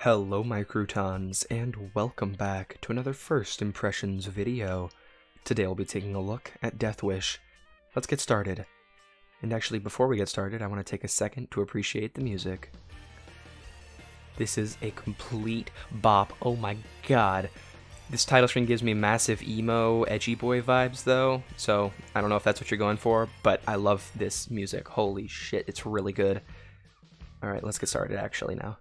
Hello my croutons, and welcome back to another First Impressions video. Today I'll be taking a look at Death Wish. Let's get started. And actually, before we get started, I want to take a second to appreciate the music. This is a complete bop. Oh my god. This title screen gives me massive emo, edgy boy vibes though, so I don't know if that's what you're going for, but I love this music. Holy shit, it's really good. Alright, let's get started actually now.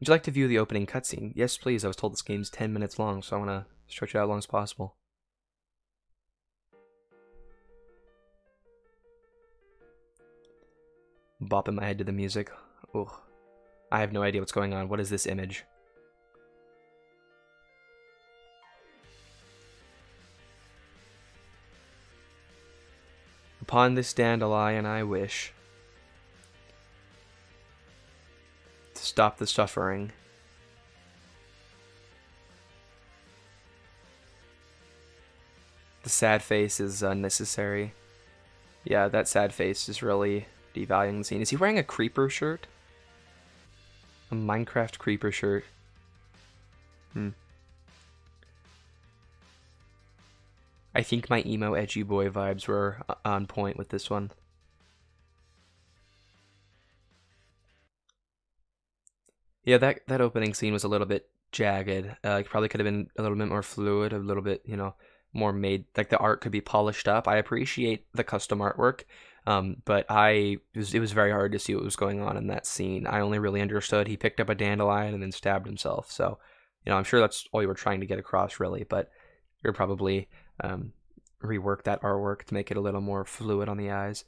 Would you like to view the opening cutscene? Yes, please. I was told this game's 10 minutes long, so I want to stretch it out as long as possible. Bopping my head to the music. Ugh. I have no idea what's going on. What is this image? Upon this dandelion, I wish. Stop the suffering. The sad face is unnecessary. Yeah, that sad face is really devaluing the scene. Is he wearing a creeper shirt? A Minecraft creeper shirt. I think my emo edgy boy vibes were on point with this one. Yeah, that opening scene was a little bit jagged. It probably could have been a little bit more fluid, a little bit, you know, more made. Like the art could be polished up. I appreciate the custom artwork, but it was very hard to see what was going on in that scene. I only really understood he picked up a dandelion and then stabbed himself. So, you know, I'm sure that's all you were trying to get across, really. But you're probably reworked that artwork to make it a little more fluid on the eyes.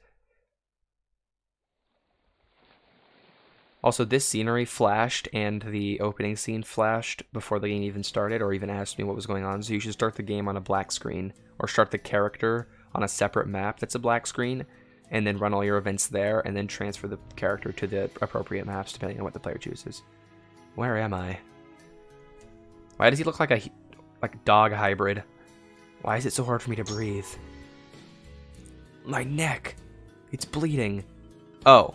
Also, this scenery flashed, and the opening scene flashed before the game even started, or even asked me what was going on, so you should start the game on a black screen, or start the character on a separate map that's a black screen, and then run all your events there, and then transfer the character to the appropriate maps, depending on what the player chooses. Where am I? Why does he look like a dog hybrid? Why is it so hard for me to breathe? My neck! It's bleeding. Oh.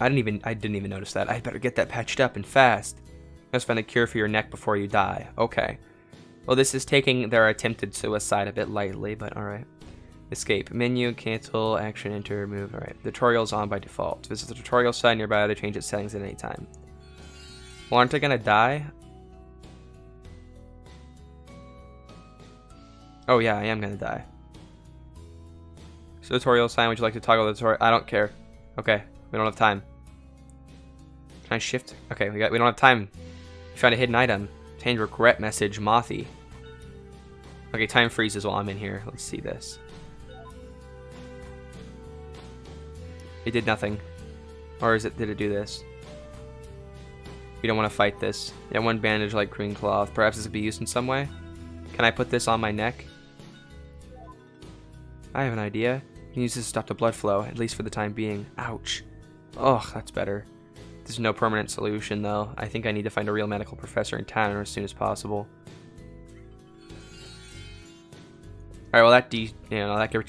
I didn't even notice that. I better get that patched up and fast. Let's find a cure for your neck before you die. Okay. Well, this is taking their attempted suicide a bit lightly, but alright. Escape. Menu, cancel, action, enter, move. Alright. Tutorial's on by default. Visit the tutorial site nearby to change its settings at any time. Well, aren't I gonna die? Oh yeah, I am gonna die. So tutorial sign, would you like to toggle the tutorial? I don't care. Okay. We don't have time. Can I shift? Okay, we don't have time. You found a hidden item. Obtained regret message, Mothy. Okay, time freezes while I'm in here. Let's see this. It did nothing. Or is it, did it do this? We don't want to fight this. Yeah, one bandage like green cloth. Perhaps this could be used in some way? Can I put this on my neck? I have an idea. You can use this to stop the blood flow, at least for the time being. Ouch. Ugh, that's better. There's no permanent solution, though. I think I need to find a real medical professor in town as soon as possible. Alright, well, that gets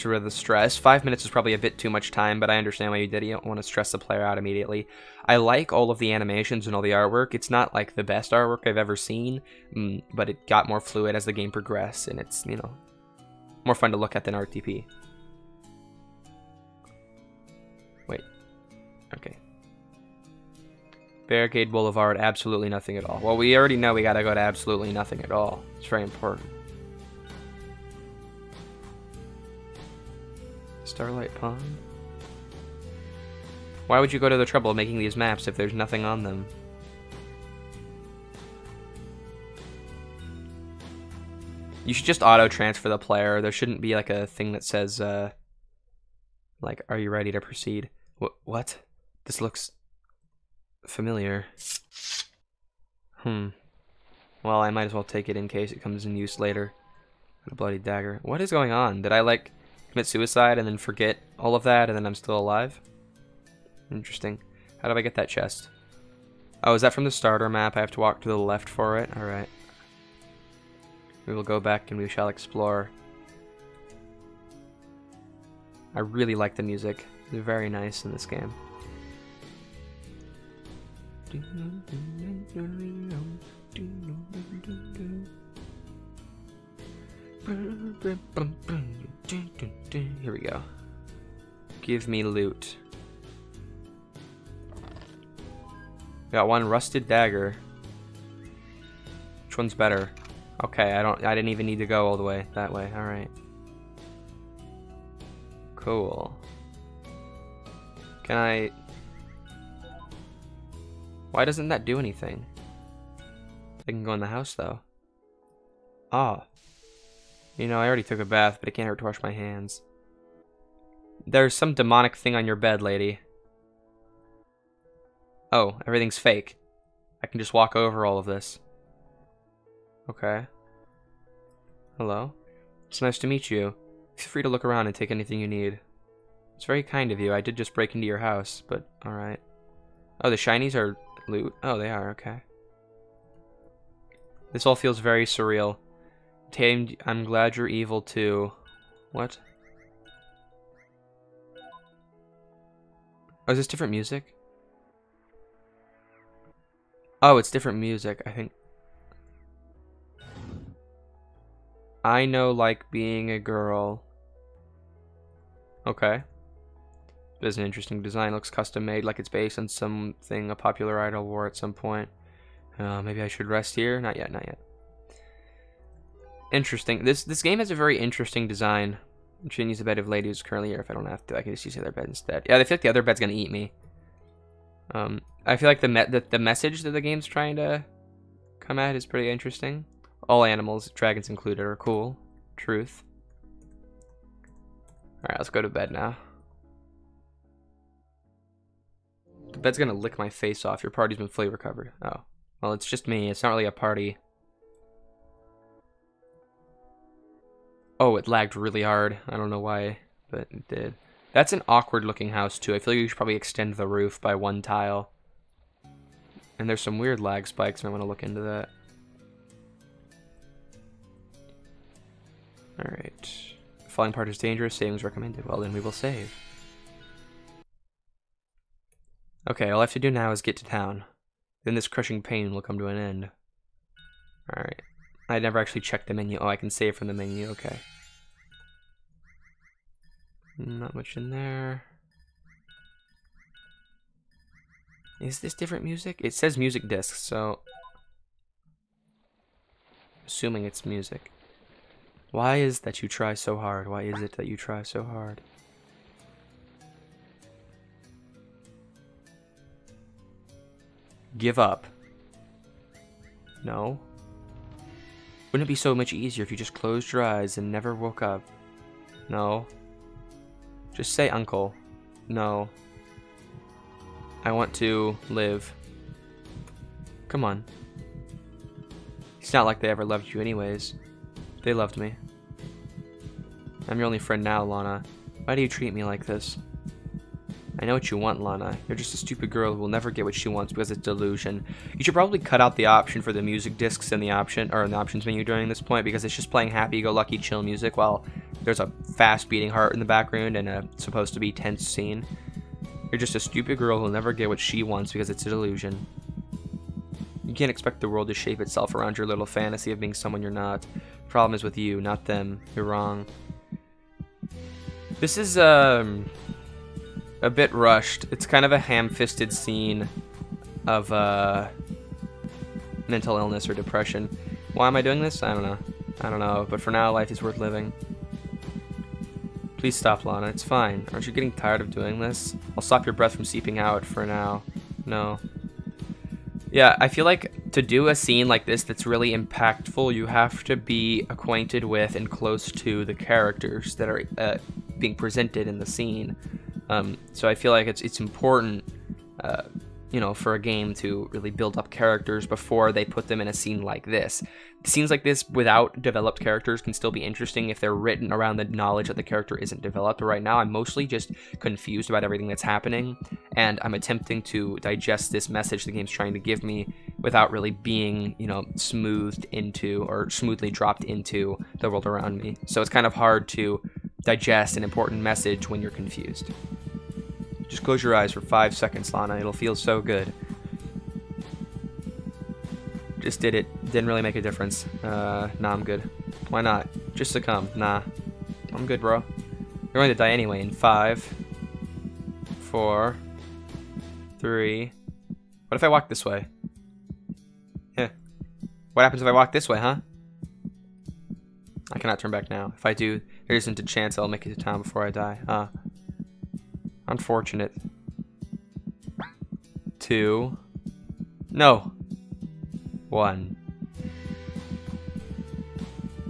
rid of the stress. 5 minutes is probably a bit too much time, but I understand why you did it. You don't want to stress the player out immediately. I like all of the animations and all the artwork. It's not, like, the best artwork I've ever seen, but it got more fluid as the game progressed, and it's, you know, more fun to look at than RTP. Okay. Barricade Boulevard, absolutely nothing at all. Well, we already know we gotta go to absolutely nothing at all. It's very important. Starlight Pond? Why would you go to the trouble of making these maps if there's nothing on them? You should just auto-transfer the player. There shouldn't be, like, a thing that says, like, are you ready to proceed? What? This looks familiar. Well, I might as well take it in case it comes in use later. A bloody dagger. What is going on? Did I, like, commit suicide and then forget all of that and then I'm still alive? Interesting. How do I get that chest? Oh, is that from the starter map? I have to walk to the left for it? Alright. We will go back and we shall explore. I really like the music. They're very nice in this game. Here we go. Give me loot. Got one rusted dagger. Which one's better? Okay, I didn't even need to go all the way that way. All right. Cool. Can I? Why doesn't that do anything? I can go in the house though. Ah. You know, I already took a bath, but it can't hurt to wash my hands. There's some demonic thing on your bed, lady. Oh, everything's fake. I can just walk over all of this. Okay. Hello. It's nice to meet you. Feel free to look around and take anything you need. It's very kind of you. I did just break into your house, but alright. Oh, the shinies are loot. Oh, they are. Okay. This all feels very surreal. Tamed, I'm glad you're evil too. What? Oh, is this different music? Oh, it's different music, I think. I know, like, being a girl. Okay. There's an interesting design. Looks custom made, like it's based on something a popular idol wore at some point. Maybe I should rest here? Not yet, not yet. Interesting. This game has a very interesting design. I'm trying to use the bed of lady who's currently here. If I don't have to, I can just use the other bed instead. Yeah, I feel like the other bed's gonna eat me. I feel like the message that the game's trying to come at is pretty interesting. All animals, dragons included, are cool. Truth. Alright, let's go to bed now. The bed's gonna lick my face off. Your party's been fully recovered. Oh. Well, it's just me. It's not really a party. Oh, it lagged really hard. I don't know why, but it did. That's an awkward looking house, too. I feel like you should probably extend the roof by one tile. And there's some weird lag spikes, and I want to look into that. Alright. Falling part is dangerous. Saving is recommended. Well, then we will save. Okay, all I have to do now is get to town. Then this crushing pain will come to an end. Alright. I never actually checked the menu. Oh, I can save from the menu. Okay. Not much in there. Is this different music? It says music discs, so... assuming it's music. Why is that you try so hard? Why is it that you try so hard? Give up. No. Wouldn't it be so much easier if you just closed your eyes and never woke up? No. Just say uncle. No. I want to live. Come on. It's not like they ever loved you anyways. They loved me. I'm your only friend now, Lana. Why do you treat me like this? I know what you want, Lana. You're just a stupid girl who will never get what she wants because it's delusion. You should probably cut out the option for the music discs in the options menu during this point, because it's just playing happy-go-lucky chill music while there's a fast beating heart in the background and a supposed to be tense scene. You're just a stupid girl who will never get what she wants because it's a delusion. You can't expect the world to shape itself around your little fantasy of being someone you're not. The problem is with you, not them. You're wrong. This is a bit rushed. It's kind of a ham-fisted scene of mental illness or depression. Why am I doing this? I don't know. I don't know, but for now, life is worth living. Please stop, Lana. It's fine. Aren't you getting tired of doing this? I'll stop your breath from seeping out for now. No. Yeah, I feel like to do a scene like this that's really impactful, you have to be acquainted with and close to the characters that are being presented in the scene. So I feel like it's important, you know, for a game to really build up characters before they put them in a scene like this. Scenes like this without developed characters can still be interesting if they're written around the knowledge that the character isn't developed. But right now, I'm mostly just confused about everything that's happening, and I'm attempting to digest this message the game's trying to give me without really being, you know, smoothed into or smoothly dropped into the world around me. So it's kind of hard to digest an important message when you're confused. Just close your eyes for 5 seconds, Lana. It'll feel so good. Just did it. Didn't really make a difference. Nah, I'm good. Why not? Just succumb. Nah. I'm good, bro. You're going to die anyway in 5, 4, 3. What if I walk this way? Yeah. What happens if I walk this way, huh? I cannot turn back now. If I do, there isn't a chance I'll make it to town before I die. Unfortunate. 2. No. 1.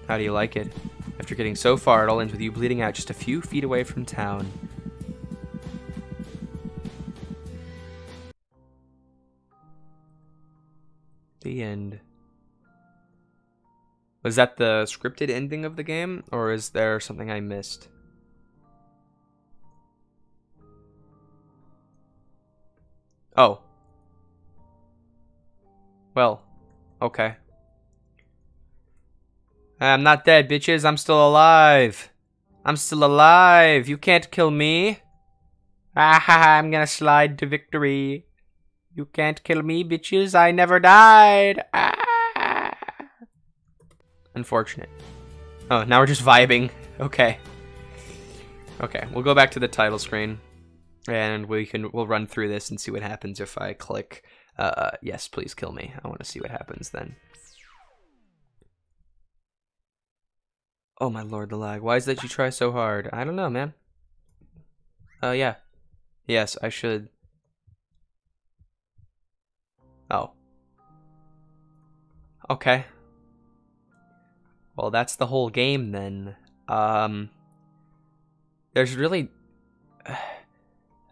How do you like it? After getting so far, it all ends with you bleeding out just a few feet away from town. The end. Was that the scripted ending of the game, or is there something I missed? Oh. Well, okay. I'm not dead, bitches. I'm still alive. I'm still alive. You can't kill me. Ah, I'm gonna slide to victory. You can't kill me, bitches. I never died. Ah. Unfortunate. Oh, now we're just vibing. Okay. Okay, we'll go back to the title screen. And we'll run through this and see what happens if I click, yes, please kill me. I want to see what happens then. Oh my lord, the lag. Why is that you try so hard? I don't know, man. Yeah. Yes, I should. Oh. Okay. Well, that's the whole game then. There's really...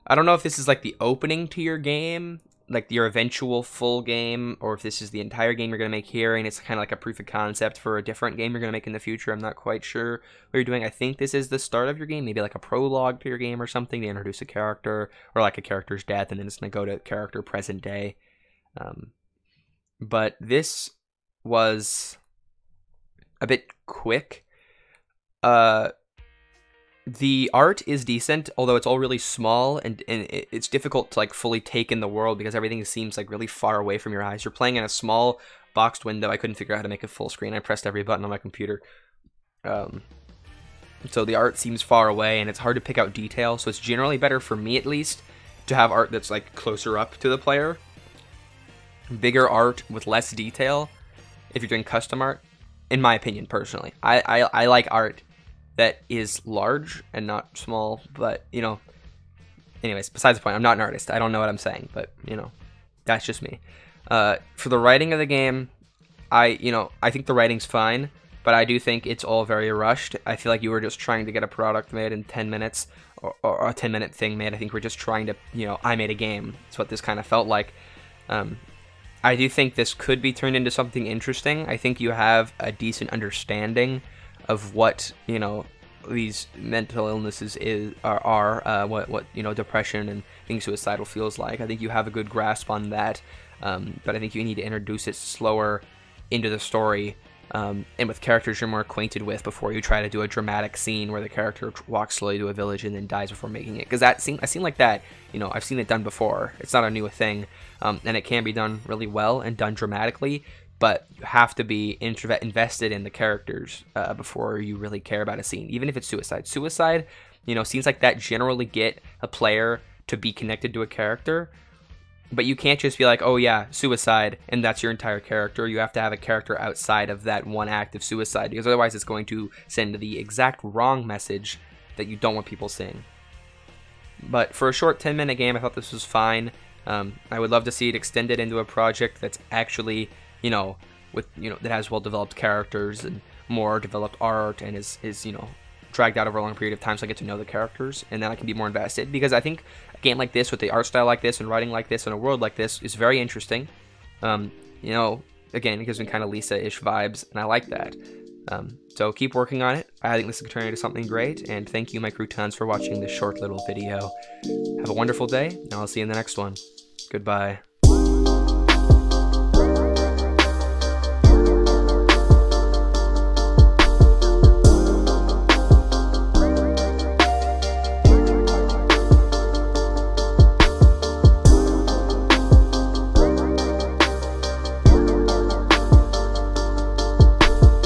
I don't know if this is like the opening to your game, like your eventual full game, or if this is the entire game you're going to make here, and it's kind of like a proof of concept for a different game you're going to make in the future. I'm not quite sure what you're doing. I think this is the start of your game, maybe like a prologue to your game or something to introduce a character, or like a character's death, and then it's going to go to character present day. But this was a bit quick. The art is decent, although it's all really small, and it's difficult to like fully take in the world because everything seems like really far away from your eyes. You're playing in a small boxed window. I couldn't figure out how to make it full screen. I pressed every button on my computer. So the art seems far away, and it's hard to pick out detail, so it's generally better, for me at least, to have art that's like closer up to the player. Bigger art with less detail, if you're doing custom art, in my opinion, personally. I like art that is large and not small, but, you know, anyways, besides the point, I'm not an artist. I don't know what I'm saying, but, you know, that's just me. For the writing of the game, I think the writing's fine, but I do think it's all very rushed. I feel like you were just trying to get a product made in 10 minutes, or a 10-minute thing made. I think we're just trying to, you know, I made a game. That's what this kind of felt like. I do think this could be turned into something interesting. I think you have a decent understanding of what, you know, these mental illnesses are, what you know, depression and being suicidal feels like. I think you have a good grasp on that, but I think you need to introduce it slower into the story, and with characters you're more acquainted with before you try to do a dramatic scene where the character walks slowly to a village and then dies before making it. Because I seem like that, you know, I've seen it done before. It's not a new thing, and it can be done really well and done dramatically. But you have to be invested in the characters before you really care about a scene, even if it's suicide. Suicide, you know, scenes like that generally get a player to be connected to a character, but you can't just be like, oh yeah, suicide, and that's your entire character. You have to have a character outside of that one act of suicide, because otherwise it's going to send the exact wrong message that you don't want people seeing. But for a short 10-minute game, I thought this was fine. I would love to see it extended into a project that's actually... you know, with, you know, that has well-developed characters and more developed art and is, you know, dragged out over a long period of time, so I get to know the characters and then I can be more invested. Because I think a game like this, with the art style like this and writing like this and a world like this, is very interesting. You know, again, it gives me kind of Lisa-ish vibes, and I like that. So keep working on it. I think this could turn into something great, and thank you, my croutons, for watching this short little video. Have a wonderful day, and I'll see you in the next one. Goodbye.